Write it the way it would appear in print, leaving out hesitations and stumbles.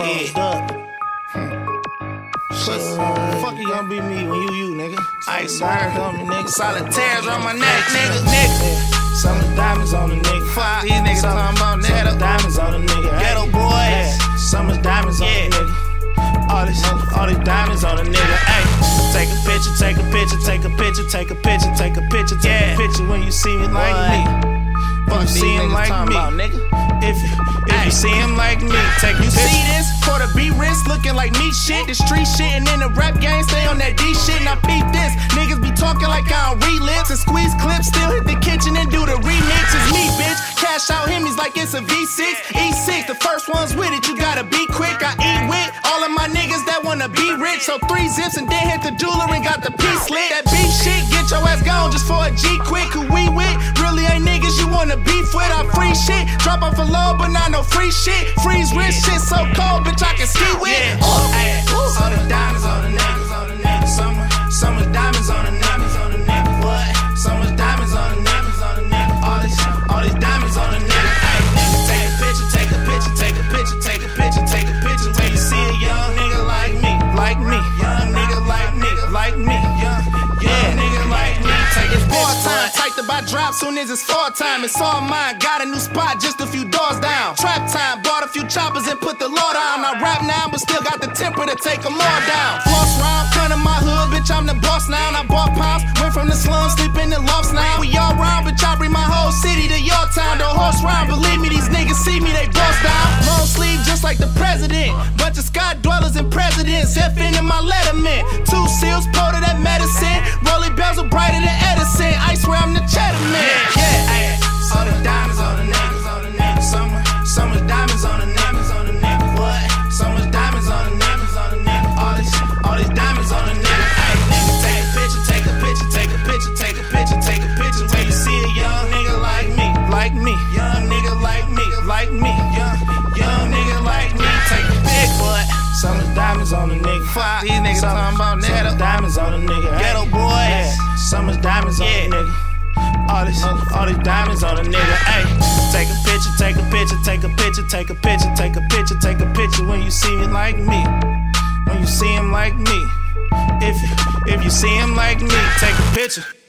fucked up. Pussy. Fuck you gonna be me when you nigga. Ice wire on me, nigga. Solid tears on my neck, nigga. Some of the diamonds on the nigga. Fuck these niggas talking about nigga. Some of the diamonds on the nigga. Ghetto boys. Some of the diamonds on the nigga. All these diamonds on the nigga. Ayy. Take a picture, take a picture, take a picture, take a picture, take a picture, take a picture when you see me like me. When you see him like me, if you see him like me, take a picture. You see this? For the B-Rinse looking like me shit, the street shit, and then the rap game stay on that D shit. Now peep this, niggas be talking like I don't read lips and squeeze clips, still hit the kitchen and do the remix. It's me, bitch. Cash out Hemis like it's a V6, E6. The first one's with it, you gotta be quick. I eat with all of my niggas that wanna be rich, so 3 zips and then hit the jeweler and got the piece lit. That beef shit, get your ass gone just for a G quick. Who we with? Really ain't niggas you wanna beef with. I free shit, drop off a low, but not no free shit. Freeze rich shit so cold, bitch I can ski with. All the diamonds on the niggas, on the niggas. Some of the diamonds on the niggas, on the niggas. What? Some of the diamonds on the niggas, on the niggas. All these diamonds on the niggas. Take a picture, take a picture, take a picture, take a picture, take a picture. When you see a young nigga like me, young nigga like me, young nigga like me. Take his board time, type to buy drop soon as it's fall time. It's all mine, got a new spot just a few doors down. Trap time, bought a few choppers and put the law down. I rap now, but still got the temper to take them all down. Floss round, cut in my hood, bitch, I'm the boss now. I bought pounds, went from the slums, sleeping in lofts now. We all round, bitch, I bring my whole city to your town. Don't horse round, believe me, these niggas see me, they boss down. Long sleeve, just like the president. Bunch of sky dwellers and presidents, effing in my letterman. 2 seals, pulled to that medicine. Rolling bells are brighter than Edison. I swear I'm the cheddar man. All the diamonds on the niggas, on the niggas. Some of the diamonds on the niggas, on the niggas. What? Some of the diamonds on the niggas, on the niggas. All these diamonds on the niggas. Nigga, take a picture, take a picture, take a picture, take a picture, take a picture. When you see a young nigga like me, young nigga like me, young nigga like me. Take a big butt. Some of the diamonds on the nigga. Fuck these niggas talking about nigga. Some of the diamonds on the nigga. Ghetto boys. Some of the diamonds on the nigga. All these diamonds on a nigga, ayy. Take a picture, take a picture, take a picture, take a picture, take a picture, take a picture when you see me like me. When you see him like me. If you see him like me, take a picture.